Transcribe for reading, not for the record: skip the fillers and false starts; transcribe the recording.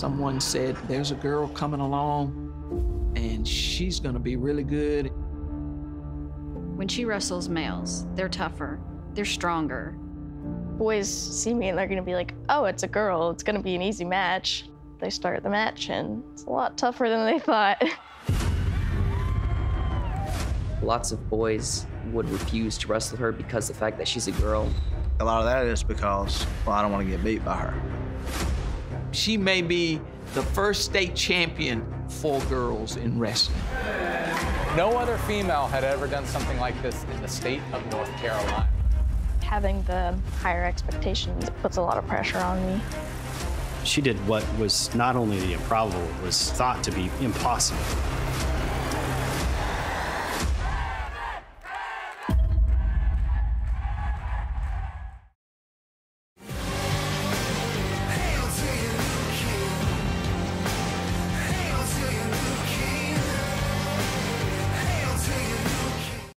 someone said, there's a girl coming along and she's gonna be really good. When she wrestles males, they're tougher, they're stronger. Boys see me and they're gonna be like, oh, it's a girl, it's gonna be an easy match. They start the match and it's a lot tougher than they thought. Lots of boys would refuse to wrestle her because of the fact that she's a girl. A lot of that is because, well, I don't want to get beat by her. She may be the first state champion for girls in wrestling. No other female had ever done something like this in the state of North Carolina. Having the higher expectations puts a lot of pressure on me. She did what was not only improbable, it was thought to be impossible.